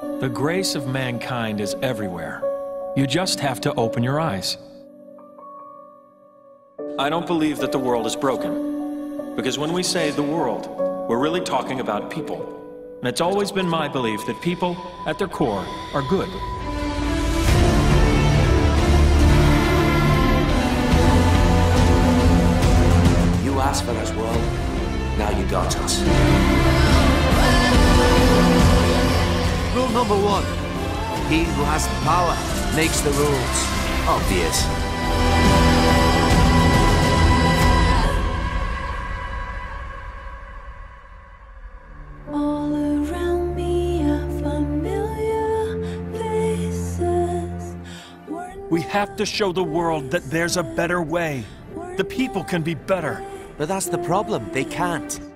The grace of mankind is everywhere. You just have to open your eyes. I don't believe that the world is broken, because when we say the world, we're really talking about people. And it's always been my belief that people, at their core, are good. You asked for this world, now you got us. Rule number one, he who has the power makes the rules obvious. All around me are familiar faces. We have to show the world that there's a better way. The people can be better. But that's the problem, they can't.